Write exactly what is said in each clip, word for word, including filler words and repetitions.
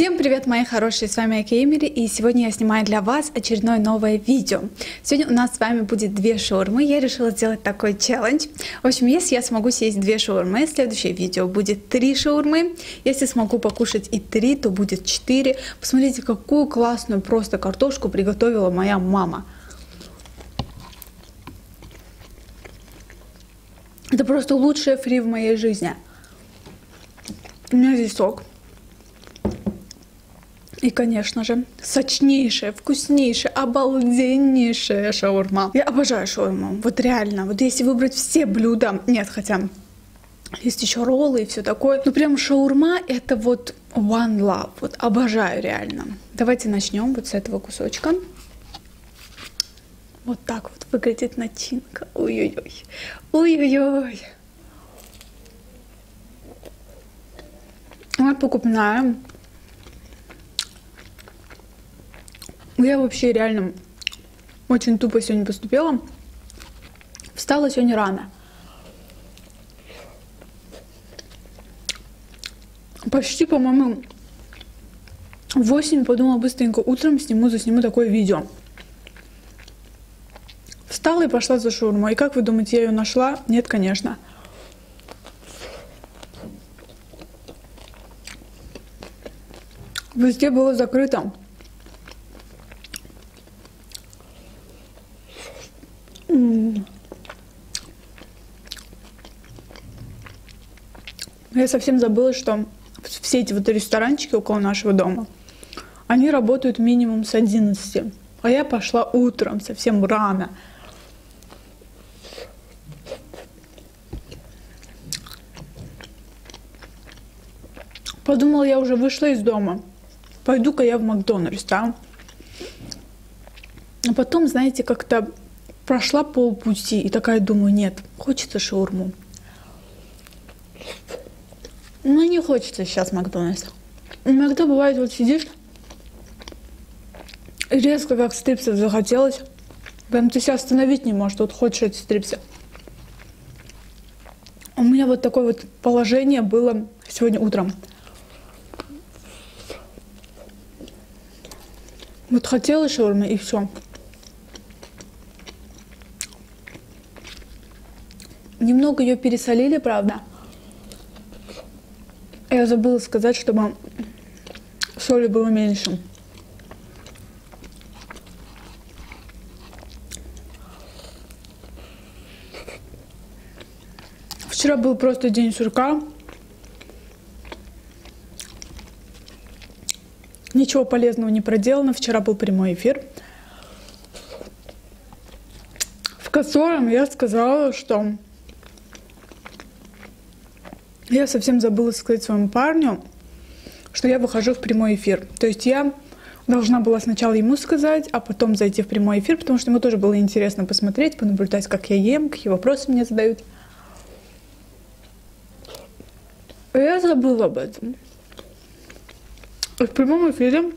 Всем привет, мои хорошие, с вами Айка Эмилли, и сегодня я снимаю для вас очередное новое видео. Сегодня у нас с вами будет две шаурмы, я решила сделать такой челлендж. В общем, если я смогу съесть две шаурмы, следующее видео будет три шаурмы, если смогу покушать и три, то будет четыре. Посмотрите, какую классную просто картошку приготовила моя мама. Это просто лучшее фри в моей жизни. У меня здесь сок. И, конечно же, сочнейшая, вкуснейшая, обалденнейшая шаурма. Я обожаю шаурму, вот реально. Вот если выбрать все блюда, нет, хотя есть еще роллы и все такое. Но прям шаурма — это вот one love, вот обожаю реально. Давайте начнем вот с этого кусочка. Вот так вот выглядит начинка. Ой-ой-ой, ой-ой-ой. Она покупная. Я вообще реально очень тупо сегодня поступила. Встала сегодня рано. Почти, по-моему, в восемь подумала быстренько. Утром сниму, засниму такое видео. Встала и пошла за шаурмой. И как вы думаете, я ее нашла? Нет, конечно. Везде было закрыто. Я совсем забыла, что все эти вот ресторанчики около нашего дома, они работают минимум с одиннадцати. А я пошла утром, совсем рано. Подумала, я уже вышла из дома. Пойду-ка я в Макдональдс, да? А потом, знаете, как-то прошла полпути и такая думаю, нет, хочется шаурму. Ну, не хочется сейчас Макдональдс. Иногда бывает, вот сидишь, резко как стрипсов захотелось. Прям ты себя остановить не можешь, вот хочешь эти стрипсы. У меня вот такое вот положение было сегодня утром. Вот хотела шаурмы и все. Немного ее пересолили, правда. Я забыла сказать, чтобы соли было меньше. Вчера был просто день сурка. Ничего полезного не проделано. Вчера был прямой эфир, в котором я сказала, что я совсем забыла сказать своему парню, что я выхожу в прямой эфир. То есть я должна была сначала ему сказать, а потом зайти в прямой эфир, потому что ему тоже было интересно посмотреть, понаблюдать, как я ем, какие вопросы мне задают. И я забыла об этом. И в прямом эфире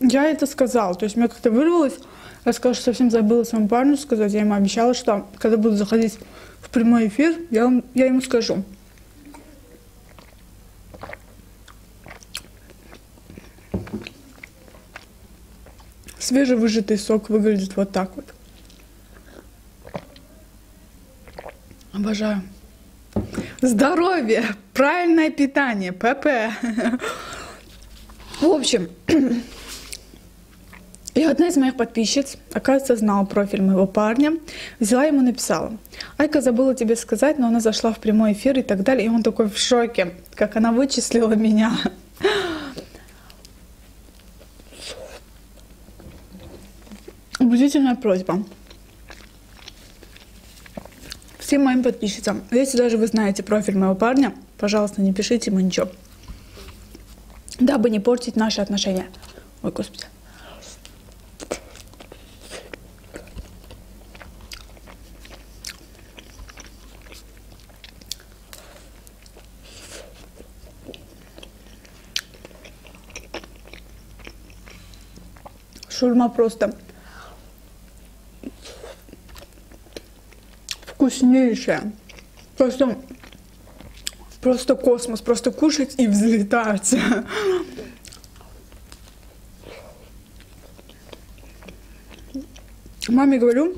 я это сказала. То есть мне как-то вырвалось. Я сказала, что совсем забыла своему парню сказать. Я ему обещала, что когда буду заходить в прямой эфир, я, я ему скажу. Свежевыжатый сок выглядит вот так вот. Обожаю. Здоровье, правильное питание, ПП. В общем... И одна из моих подписчиц, оказывается, знала профиль моего парня, взяла ему и написала: «Айка, забыла тебе сказать, но она зашла в прямой эфир и так далее». И он такой в шоке, как она вычислила меня. Убедительная просьба всем моим подписчицам. Если даже вы знаете профиль моего парня, пожалуйста, не пишите ему ничего, дабы не портить наши отношения. Ой, господи. Шаурма просто вкуснейшая. Просто Просто космос, просто кушать и взлетать. Маме говорю,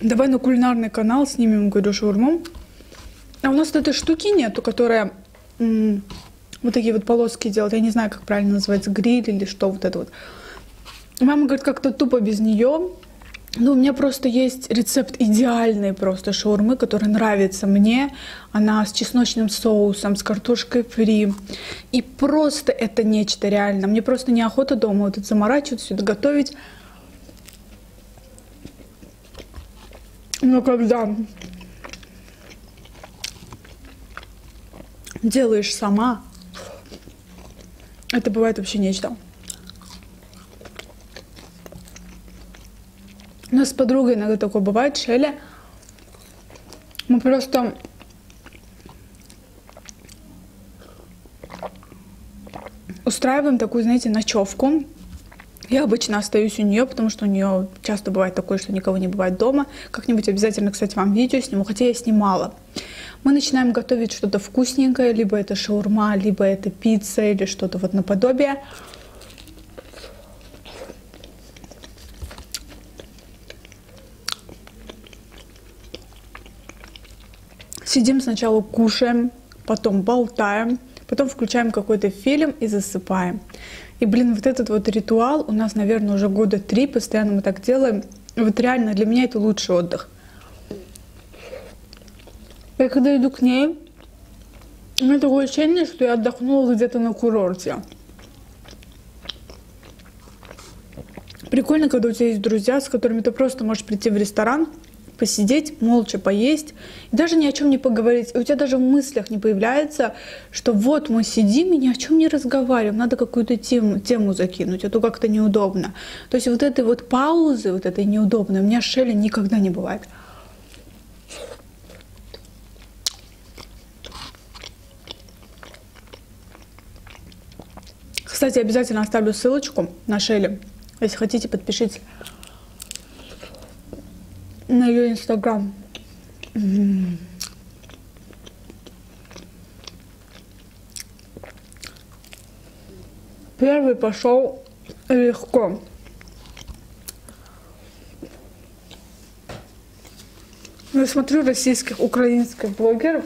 давай на кулинарный канал снимем, говорю, шаурму. А у нас этой штуки нету, которая вот такие вот полоски делает. Я не знаю, как правильно называется, гриль или что вот это вот. Мама говорит, как-то тупо без нее. Ну, у меня просто есть рецепт идеальной просто шаурмы, которая нравится мне. Она с чесночным соусом, с картошкой фри. И просто это нечто реально. Мне просто неохота дома вот это заморачивать, все это готовить. Но когда делаешь сама, это бывает вообще нечто. У нас с подругой иногда такое бывает, Шелли. Мы просто устраиваем такую, знаете, ночевку. Я обычно остаюсь у нее, потому что у нее часто бывает такое, что никого не бывает дома. Как-нибудь обязательно, кстати, вам видео сниму, хотя я снимала. Мы начинаем готовить что-то вкусненькое, либо это шаурма, либо это пицца или что-то вот наподобие. Сидим сначала, кушаем, потом болтаем, потом включаем какой-то фильм и засыпаем. И, блин, вот этот вот ритуал у нас, наверное, уже года три, постоянно мы так делаем. И вот реально для меня это лучший отдых. Я когда иду к ней, у меня такое ощущение, что я отдохнула где-то на курорте. Прикольно, когда у тебя есть друзья, с которыми ты просто можешь прийти в ресторан, посидеть, молча поесть, и даже ни о чем не поговорить. И у тебя даже в мыслях не появляется, что вот мы сидим и ни о чем не разговариваем, надо какую-то тему, тему закинуть, а то как-то неудобно. То есть вот этой вот паузы, вот этой неудобной, у меня Шелли никогда не бывает. Кстати, обязательно оставлю ссылочку на Шелли, если хотите, подпишитесь на ее инстаграм. Первый пошел легко. Я смотрю российских, украинских блогеров,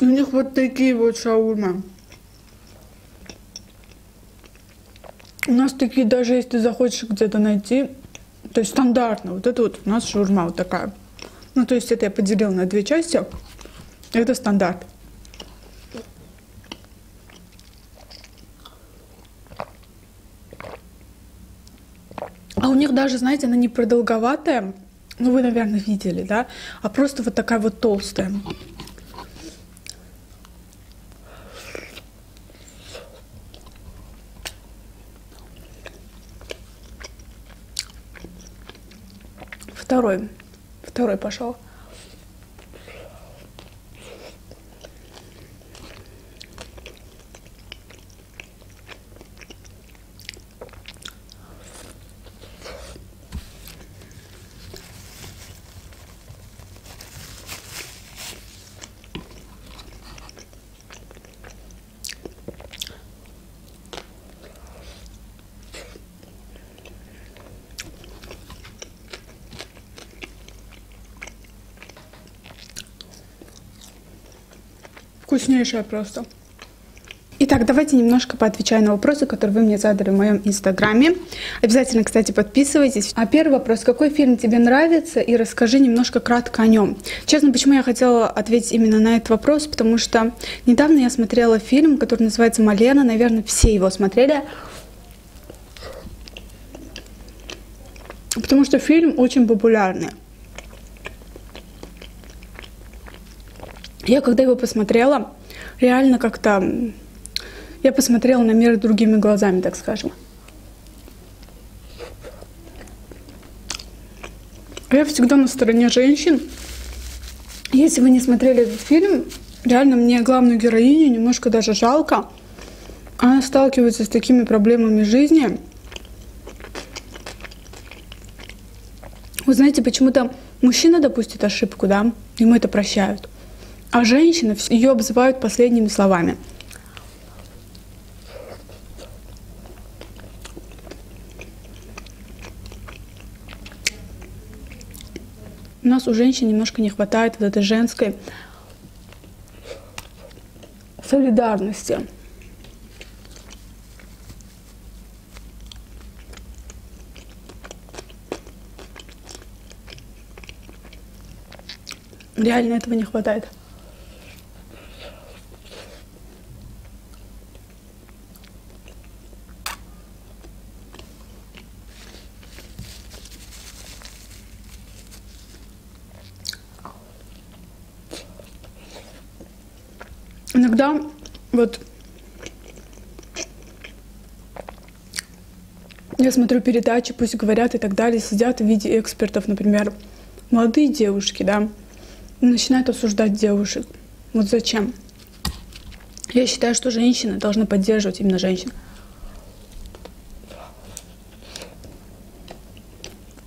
у них вот такие вот шаурмы. У нас такие даже, если ты захочешь где-то найти, то есть стандартно, вот это вот у нас шаурма вот такая. Ну, то есть это я поделила на две части. Это стандарт. А у них даже, знаете, она не продолговатая. Ну, вы, наверное, видели, да? А просто вот такая вот толстая. Второй, второй пошел. Вкуснейшая просто. Итак, давайте немножко поотвечаю на вопросы, которые вы мне задали в моем инстаграме. Обязательно, кстати, подписывайтесь. А первый вопрос: какой фильм тебе нравится? И расскажи немножко кратко о нем. Честно, почему я хотела ответить именно на этот вопрос? Потому что недавно я смотрела фильм, который называется «Малена». Наверное, все его смотрели. Потому что фильм очень популярный. Я, когда его посмотрела, реально как-то... Я посмотрела на мир другими глазами, так скажем. Я всегда на стороне женщин. Если вы не смотрели этот фильм, реально мне главную героиню немножко даже жалко. Она сталкивается с такими проблемами жизни. Вы знаете, почему-то мужчина допустит ошибку, да? Ему это прощают. А женщины ее обзывают последними словами. У нас у женщин немножко не хватает вот этой женской солидарности. Реально этого не хватает. Иногда вот я смотрю передачи, пусть говорят и так далее, сидят в виде экспертов, например, молодые девушки, да, начинают осуждать девушек. Вот зачем? Я считаю, что женщины должны поддерживать именно женщин.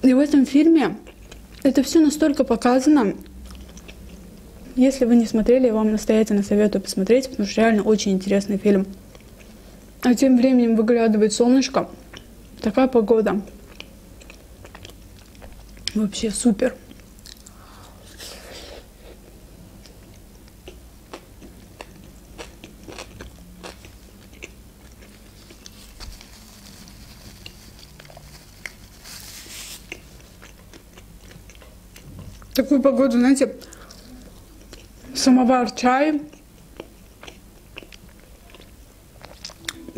И в этом фильме это все настолько показано. Если вы не смотрели, я вам настоятельно советую посмотреть, потому что реально очень интересный фильм. А тем временем выглядывает солнышко. Такая погода. Вообще супер. Такую погоду, знаете... Самовар, чай.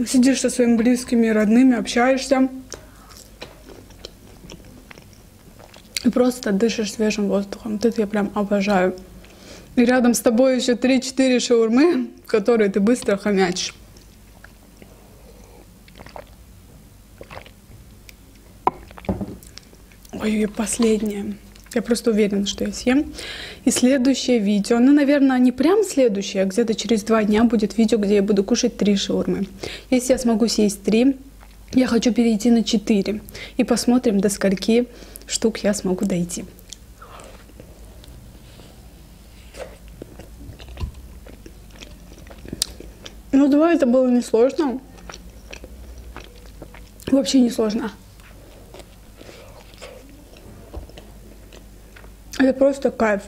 Сидишь со своими близкими и родными, общаешься. И просто дышишь свежим воздухом. Вот это я прям обожаю. И рядом с тобой еще три-четыре шаурмы, которые ты быстро хомячишь. Ой, последняя. Я просто уверена, что я съем. И следующее видео, ну, наверное, не прям следующее, а где-то через два дня будет видео, где я буду кушать три шаурмы. Если я смогу съесть три, я хочу перейти на четыре. И посмотрим, до скольки штук я смогу дойти. Ну, два это было несложно. Вообще несложно. Это просто кайф.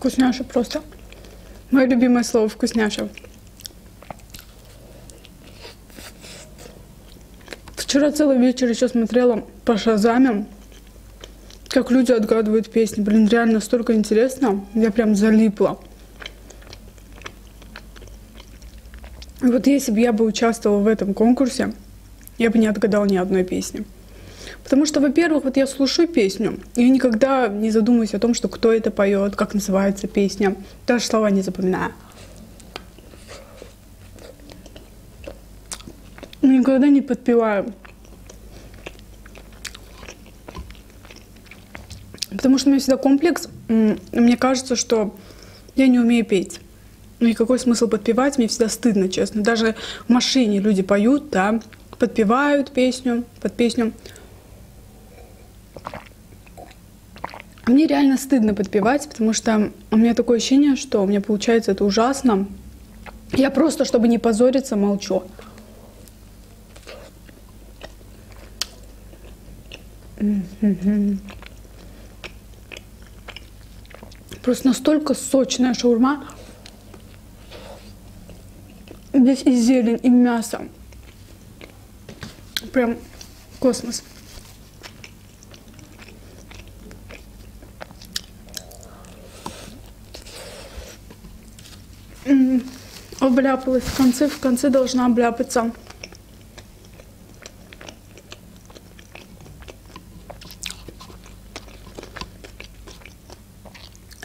Вкусняша просто. Мое любимое слово — вкусняша. Вчера целый вечер еще смотрела по Шазаме, как люди отгадывают песни. Блин, реально столько интересно. Я прям залипла. И вот если бы я бы участвовала в этом конкурсе, я бы не отгадала ни одной песни. Потому что, во-первых, вот я слушаю песню, и я никогда не задумываюсь о том, что кто это поет, как называется песня. Даже слова не запоминаю. Никогда не подпеваю. Потому что у меня всегда комплекс. Мне кажется, что я не умею петь. Ну и какой смысл подпевать? Мне всегда стыдно, честно. Даже в машине люди поют, да, подпевают песню, под песню. Мне реально стыдно подпевать, потому что у меня такое ощущение, что у меня получается это ужасно. Я просто, чтобы не позориться, молчу. Просто настолько сочная шаурма. Здесь и зелень, и мясо. Прям космос. Обляпалась в конце, в конце должна обляпаться.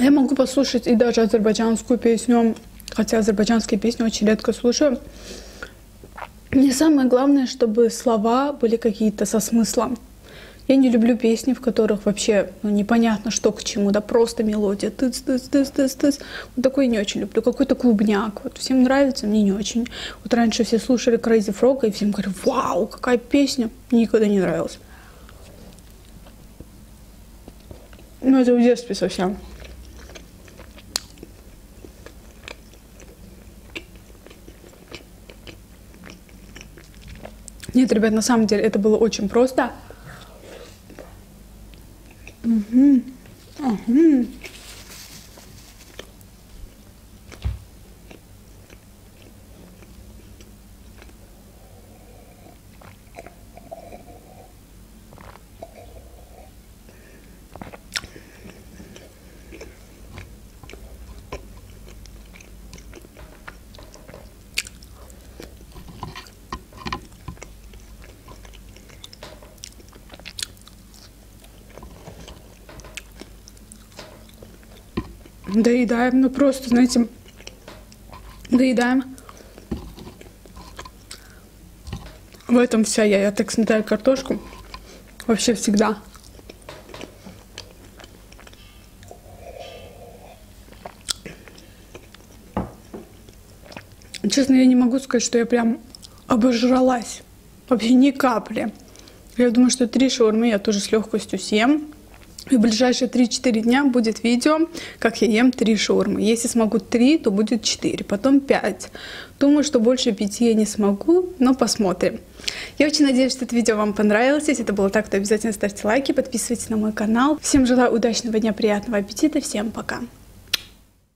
Я могу послушать и даже азербайджанскую песню, хотя азербайджанские песни очень редко слушаю. Мне самое главное, чтобы слова были какие-то со смыслом. Я не люблю песни, в которых вообще ну, непонятно, что к чему, да просто мелодия. Тыц, тыц, тыц, тыц, тыц. Вот такой я не очень люблю. Какой-то клубняк. Вот всем нравится, мне не очень. Вот раньше все слушали Crazy Frog, и всем говорю, вау, какая песня. Мне никогда не нравилась. Ну, это в детстве совсем. Нет, ребят, на самом деле это было очень просто. Угу. Угу. Доедаем, ну просто, знаете, доедаем. В этом вся я. Я так сметаю картошку. Вообще всегда. Честно, я не могу сказать, что я прям обожралась. Вообще ни капли. Я думаю, что три шаурмы я тоже с легкостью съем. И в ближайшие три-четыре дня будет видео, как я ем три шаурмы. Если смогу три, то будет четыре, потом пять. Думаю, что больше пяти я не смогу, но посмотрим. Я очень надеюсь, что это видео вам понравилось. Если это было так, то обязательно ставьте лайки, подписывайтесь на мой канал. Всем желаю удачного дня, приятного аппетита. Всем пока!